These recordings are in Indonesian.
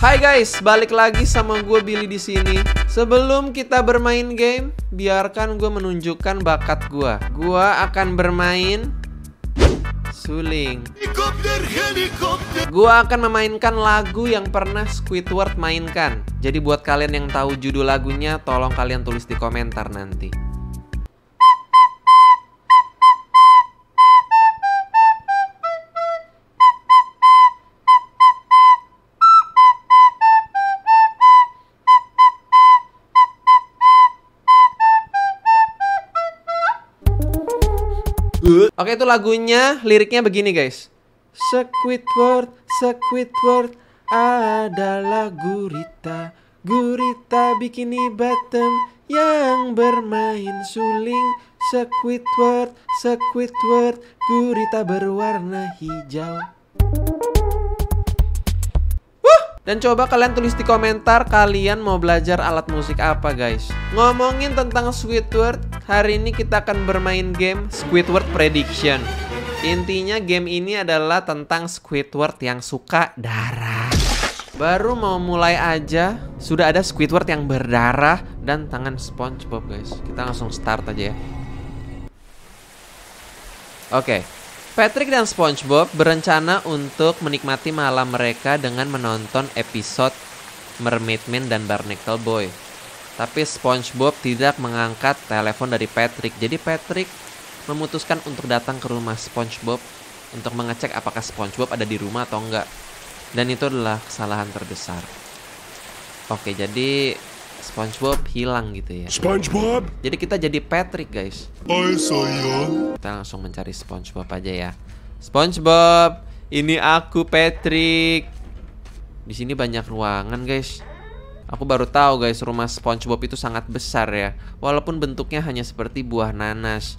Hai guys, balik lagi sama gue Billy di sini. Sebelum kita bermain game, biarkan gue menunjukkan bakat gue. Gue akan bermain suling. Gue akan memainkan lagu yang pernah Squidward mainkan. Jadi buat kalian yang tahu judul lagunya, tolong kalian tulis di komentar nanti. Oke, itu lagunya, liriknya begini guys. Squidward, Squidward adalah gurita, gurita bikini bottom yang bermain suling. Squidward, Squidward gurita berwarna hijau. Dan coba kalian tulis di komentar kalian mau belajar alat musik apa guys. Ngomongin tentang Squidward, hari ini kita akan bermain game Squidward Prediction. Intinya game ini adalah tentang Squidward yang suka darah. Baru mau mulai aja sudah ada Squidward yang berdarah dan tangan SpongeBob guys. Kita langsung start aja ya. Oke. Patrick dan SpongeBob berencana untuk menikmati malam mereka dengan menonton episode Mermaid Man dan Barnacle Boy. Tapi SpongeBob tidak mengangkat telepon dari Patrick. Jadi Patrick memutuskan untuk datang ke rumah SpongeBob untuk mengecek apakah SpongeBob ada di rumah atau enggak. Dan itu adalah kesalahan terbesar. Oke, jadi SpongeBob hilang gitu ya. SpongeBob. Jadi kita jadi Patrick guys. Kita langsung mencari SpongeBob aja ya. SpongeBob, ini aku Patrick. Di sini banyak ruangan guys. Aku baru tahu guys rumah SpongeBob itu sangat besar ya. Walaupun bentuknya hanya seperti buah nanas.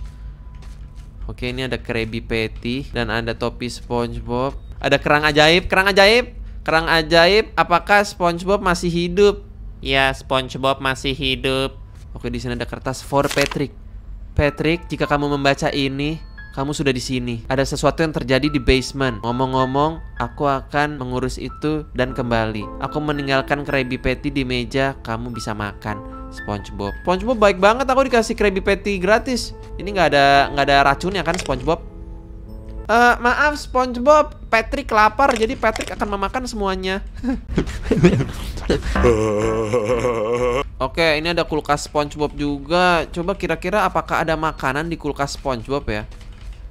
Oke, ini ada Krabby Patty dan ada topi SpongeBob. Ada kerang ajaib, kerang ajaib, kerang ajaib. Apakah SpongeBob masih hidup? Ya, SpongeBob masih hidup. Oke, di sini ada kertas for Patrick. Patrick, jika kamu membaca ini, kamu sudah di sini. Ada sesuatu yang terjadi di basement. Ngomong-ngomong, aku akan mengurus itu dan kembali. Aku meninggalkan Krabby Patty di meja. Kamu bisa makan, SpongeBob. SpongeBob baik banget. Aku dikasih Krabby Patty gratis. Ini nggak ada racunnya kan, SpongeBob? Maaf, SpongeBob. Patrick lapar, jadi Patrick akan memakan semuanya. Oke, ini ada kulkas SpongeBob juga. Coba kira-kira apakah ada makanan di kulkas SpongeBob ya?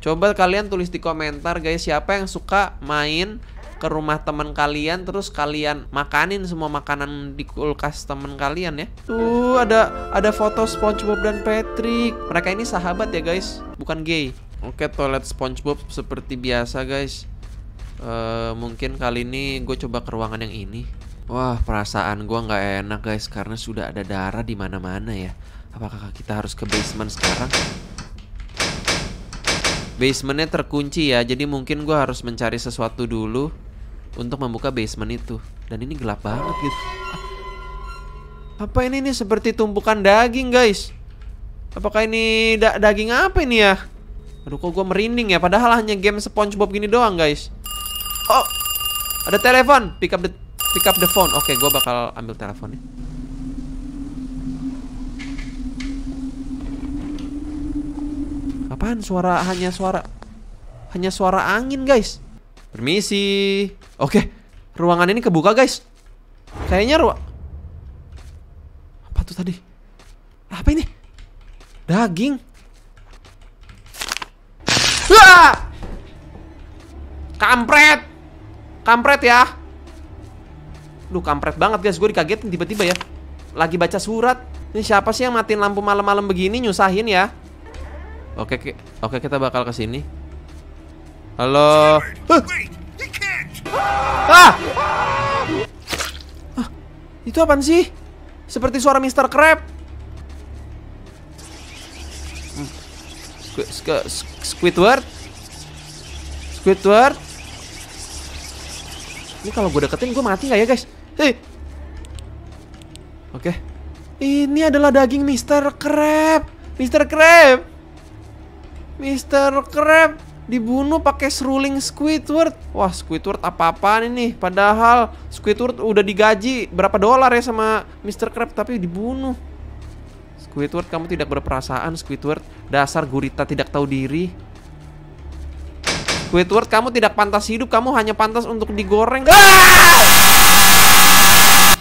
Coba kalian tulis di komentar guys, siapa yang suka main ke rumah teman kalian terus kalian makanin semua makanan di kulkas teman kalian ya. Tuh, ada foto SpongeBob dan Patrick. Mereka ini sahabat ya guys, bukan gay. Oke, toilet SpongeBob seperti biasa guys. Mungkin kali ini gue coba ke ruangan yang ini. Wah, perasaan gue nggak enak guys karena sudah ada darah di mana-mana ya. Apakah kita harus ke basement sekarang? Basementnya terkunci ya, jadi mungkin gue harus mencari sesuatu dulu untuk membuka basement itu. Dan ini gelap banget gitu. Apa ini seperti tumpukan daging guys? Apakah ini daging apa ini ya? Aduh, kok gue merinding ya, padahal hanya game SpongeBob gini doang guys. Oh, ada telepon. Pick up the phone. Oke, gue bakal ambil teleponnya. Apaan suara? Hanya suara angin guys. Permisi. Oke, ruangan ini kebuka guys. Kayaknya apa tuh tadi? Apa ini? Daging. Wah! Kampret. Kampret ya. Duh, kampret banget guys. Gue dikagetin tiba-tiba ya. Lagi baca surat. Ini siapa sih yang matiin lampu malam-malam begini, nyusahin ya. Oke, kita bakal ke sini. Halo. Itu apaan sih? Seperti suara Mr. Krabs. Squidward. Ini kalau gue deketin gue mati nggak ya guys? Hei. Oke. Ini adalah daging Mr. Krabs. Mr. Krabs. dibunuh pakai seruling Squidward. Wah, Squidward apa-apaan ini? Padahal Squidward udah digaji berapa dolar ya sama Mr. Krabs, tapi dibunuh. Squidward, kamu tidak berperasaan, Squidward. Dasar gurita tidak tahu diri. Squidward, kamu tidak pantas hidup. Kamu hanya pantas untuk digoreng. Ah!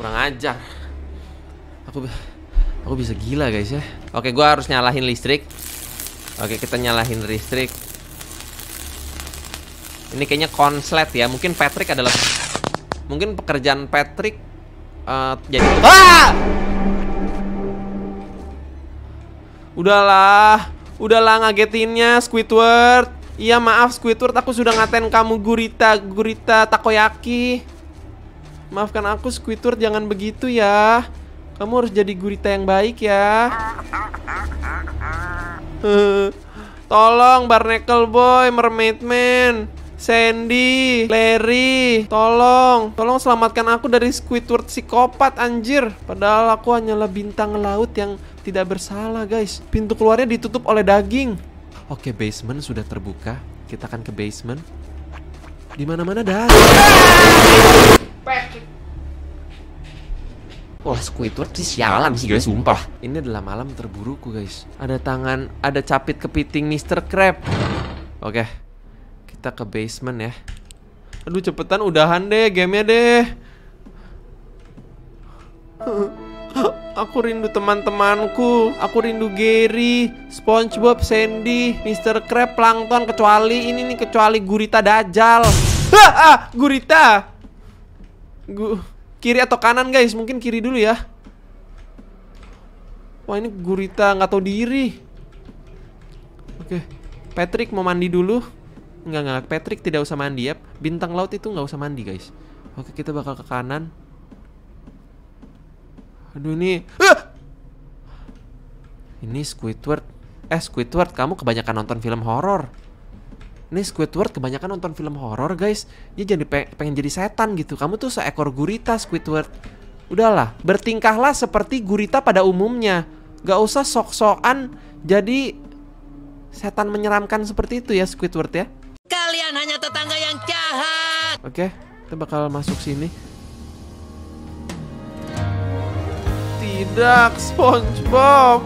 Kurang ajar. Aku bisa gila, guys ya. Oke, gua harus nyalahin listrik. Oke, kita nyalahin listrik. Ini kayaknya konslet ya. Mungkin Patrick adalah... mungkin pekerjaan Patrick jadi... Ah! Udahlah. Udahlah ngagetinnya, Squidward. Iya, maaf Squidward. Aku sudah ngatain kamu gurita. Gurita takoyaki. Maafkan aku, Squidward. Jangan begitu ya. Kamu harus jadi gurita yang baik ya. Tolong Barnacle Boy, Mermaid Man, Sandy, Larry, tolong, tolong selamatkan aku dari Squidward psikopat anjir. Padahal aku hanyalah bintang laut yang tidak bersalah, guys. Pintu keluarnya ditutup oleh daging. Oke, basement sudah terbuka. Kita akan ke basement. Di mana-mana dah. Wah, Squidward sih sialan sih, guys, sumpah. Ini adalah malam terburukku, guys. Ada tangan, ada capit kepiting Mr. Krabs. Oke, kita ke basement ya. Aduh, cepetan udahan deh gamenya deh. Aku rindu teman-temanku. Aku rindu Gary, SpongeBob, Sandy, Mr. Krabs, Plankton. Kecuali ini nih, kecuali gurita dajal. Gurita. Kiri atau kanan, guys? Mungkin kiri dulu ya. Wah, ini gurita nggak tahu diri. Oke, Patrick mau mandi dulu. Enggak, Patrick tidak usah mandi ya. Bintang laut itu nggak usah mandi, guys. Oke, kita bakal ke kanan. Aduh, ini ini Squidward. Squidward, kamu kebanyakan nonton film horor. Ini Squidward kebanyakan nonton film horor, guys. Dia jadi pengen jadi setan gitu. Kamu tuh seekor gurita, Squidward. Udahlah, bertingkahlah seperti gurita pada umumnya. Gak usah sok-sokan jadi setan menyeramkan seperti itu ya, Squidward ya. Kalian hanya tetangga yang jahat. Oke, kita bakal masuk sini. Tidak, SpongeBob.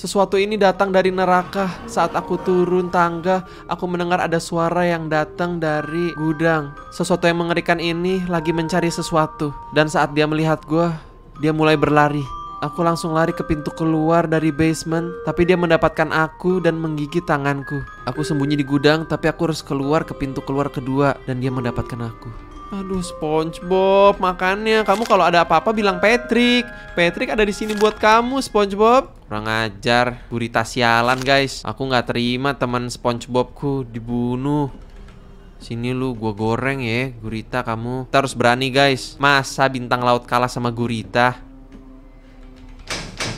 Sesuatu ini datang dari neraka. Saat aku turun tangga, aku mendengar ada suara yang datang dari gudang. Sesuatu yang mengerikan ini lagi mencari sesuatu. Dan saat dia melihat gue, dia mulai berlari. Aku langsung lari ke pintu keluar dari basement, tapi dia mendapatkan aku dan menggigit tanganku. Aku sembunyi di gudang, tapi aku harus keluar ke pintu keluar kedua, dan dia mendapatkan aku. Aduh, SpongeBob, makanya kamu kalau ada apa-apa bilang Patrick. Patrick ada di sini buat kamu, SpongeBob. Kurang ajar, gurita sialan, guys. Aku nggak terima teman SpongeBobku dibunuh. Sini lu, gua goreng ya, gurita kamu. Kita harus berani, guys. Masa bintang laut kalah sama gurita?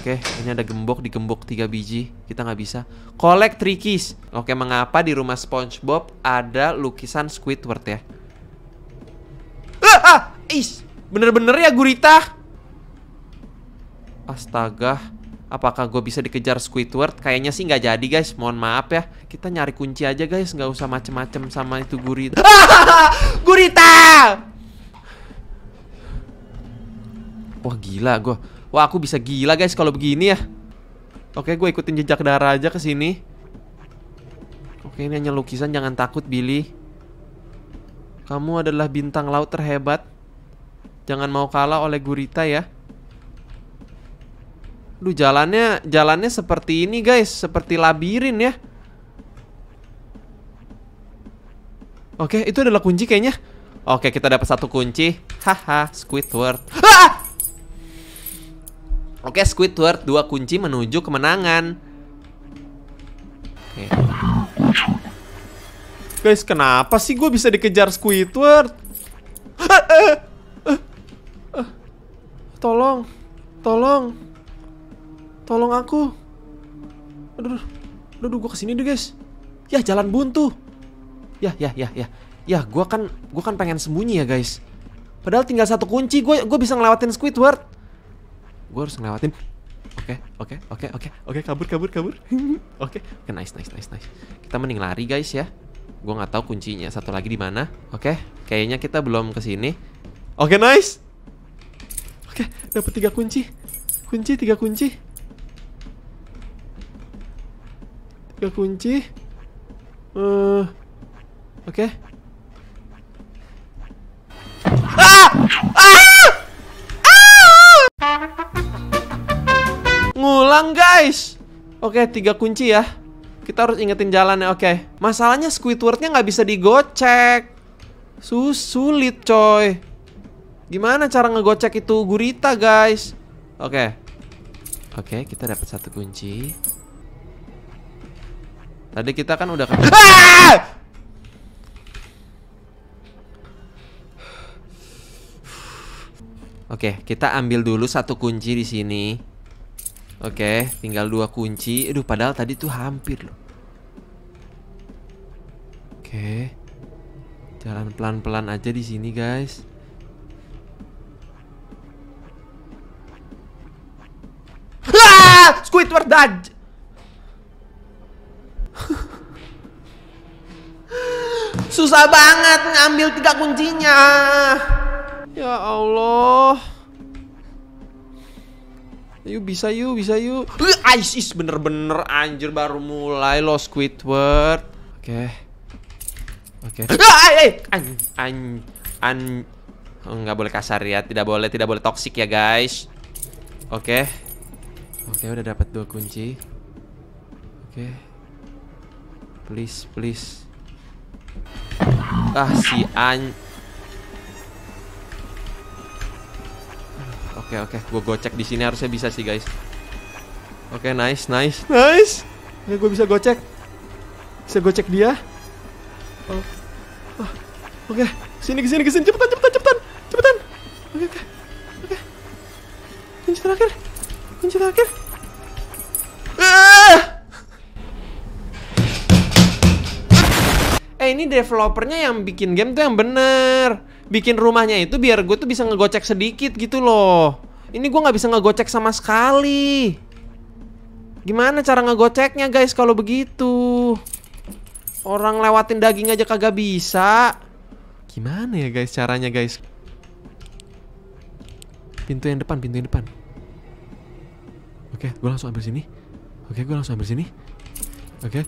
Oke, ini ada gembok, digembok 3 biji. Kita nggak bisa. Collect three keys. Oke, mengapa di rumah SpongeBob ada lukisan Squidward ya? Bener-bener ya gurita. Astaga, apakah gue bisa dikejar Squidward? Kayaknya sih nggak jadi, guys. Mohon maaf ya. Kita nyari kunci aja, guys. Nggak usah macem-macem sama itu gurita. Gurita. Wah, gila gue. Wah, aku bisa gila, guys, kalau begini ya. Oke, gue ikutin jejak darah aja ke sini. Oke, ini hanya lukisan. Jangan takut, Billy. Kamu adalah bintang laut terhebat. Jangan mau kalah oleh gurita ya. Lu jalannya seperti ini, guys, seperti labirin ya. Oke, itu adalah kunci kayaknya. Oke, kita dapat satu kunci. Haha, Squidward. Oke, Squidward, 2 kunci menuju kemenangan. Oke. Guys, kenapa sih gue bisa dikejar Squidward? Tolong, tolong, tolong aku. Aduh, gue kesini deh, guys. Yah, jalan buntu. Yah, yah, yah, yah. Yah, gue kan pengen sembunyi ya guys. Padahal tinggal satu kunci, gue bisa ngelewatin Squidward. Gue harus ngelewatin. Oke, kabur. Oke, nice. Kita mending lari guys ya. Gue nggak tahu kuncinya satu lagi di mana. Oke, kayaknya kita belum kesini. Oke, nice. Oke, dapet 3 kunci. Tiga kunci. Oke. Ngulang guys. Oke, 3 kunci ya. Kita harus ingetin jalannya. Oke. Masalahnya Squidwardnya nggak bisa digocek. Sulit coy. Gimana cara ngegocek itu gurita guys? Oke, kita dapat 1 kunci. Tadi kita kan udah Oke, kita ambil dulu 1 kunci di sini. Oke, tinggal 2 kunci. Aduh, padahal tadi tuh hampir loh. Oke. Jalan pelan-pelan aja di sini, guys. Squidward daj. Susah banget ngambil 3 kuncinya. Ya Allah. Yuk bisa. Isis bener-bener anjir, baru mulai lo Squidward. Oke. Enggak boleh kasar ya, tidak boleh toksik ya guys. Oke, udah dapat 2 kunci. Oke. Please. Ah, si an. Oke, gue gocek di sini harusnya bisa sih, guys. Oke, nice. Oke, gue bisa gocek. Bisa gocek dia. Oh. Oke, kesini. Cepetan. Oke. Kunci terakhir. Ini developernya yang bikin game tuh yang bener. Bikin rumahnya itu biar gue tuh bisa ngegocek sedikit gitu loh. Ini gue nggak bisa ngegocek sama sekali. Gimana cara ngegoceknya guys kalau begitu? Orang lewatin daging aja kagak bisa. Gimana ya guys caranya guys? Pintu yang depan. Oke, gue langsung ambil sini. Oke.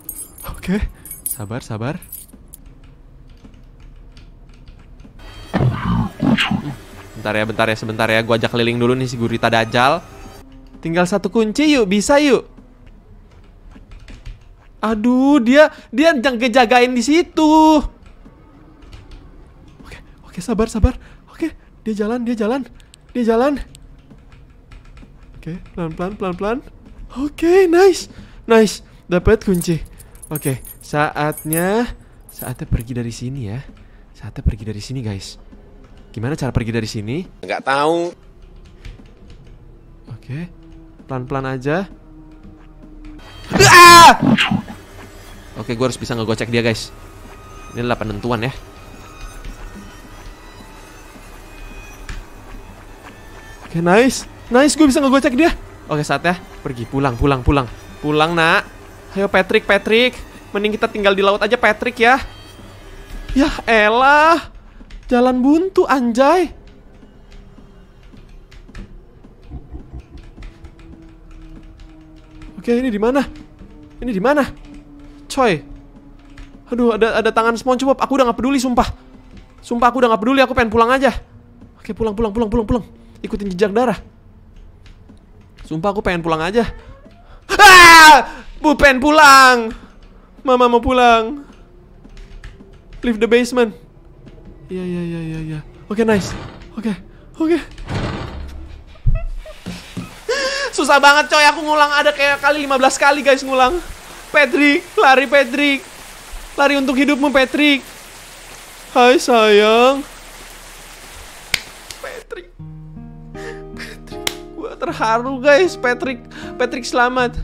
Sabar. Bentar ya, sebentar ya. Gua ajak keliling dulu nih si gurita dajal. Tinggal 1 kunci, yuk bisa yuk. Aduh, dia ngejagain di situ. Oke, sabar. Oke, dia jalan. Oke, pelan-pelan. Oke, nice. Dapat kunci. Oke, saatnya pergi dari sini ya. Guys. Gimana cara pergi dari sini? Nggak tahu. Oke, pelan-pelan aja. Oke, gue harus bisa ngegocek dia guys. Ini adalah penentuan ya. Oke, nice, gue bisa ngegocek dia. Oke, saatnya pergi. Pulang nak. Ayo Patrick. Mending kita tinggal di laut aja Patrick ya. Yah elah. Jalan buntu anjay. Oke, ini di mana? Coy. Aduh, ada tangan SpongeBob. Aku udah gak peduli sumpah. Aku udah gak peduli, aku pengen pulang aja. Oke, pulang. Ikutin jejak darah. Sumpah aku pengen pulang aja. Bu pengen pulang. Mama mau pulang. Leave the basement. Iya. Oke, nice. Oke. Susah banget coy, aku ngulang ada kayak kali 15 kali guys ngulang. Patrick. Lari untuk hidupmu Patrick. Hai sayang. Patrick. Gua terharu guys, Patrick selamat.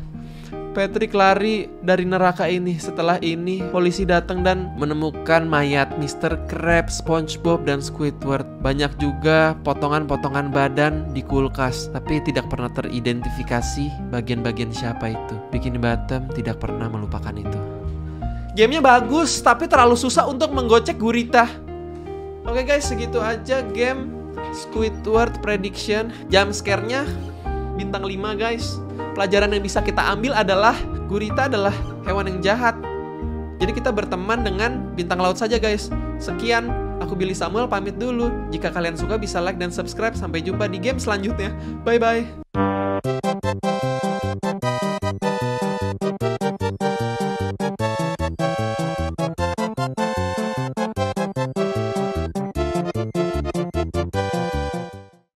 Patrick lari dari neraka ini. Setelah ini, polisi datang dan menemukan mayat Mr. Krabs, SpongeBob, dan Squidward. Banyak juga potongan-potongan badan di kulkas, tapi tidak pernah teridentifikasi bagian-bagian siapa itu. Bikini Bottom tidak pernah melupakan itu. Gamenya bagus, tapi terlalu susah untuk menggocek gurita. Oke guys, segitu aja game Squidward Prediction. Jump scare-nya bintang 5 guys. Pelajaran yang bisa kita ambil adalah gurita adalah hewan yang jahat. Jadi kita berteman dengan bintang laut saja guys. Sekian, aku Billy Samuel pamit dulu. Jika kalian suka bisa like dan subscribe. Sampai jumpa di game selanjutnya. Bye-bye.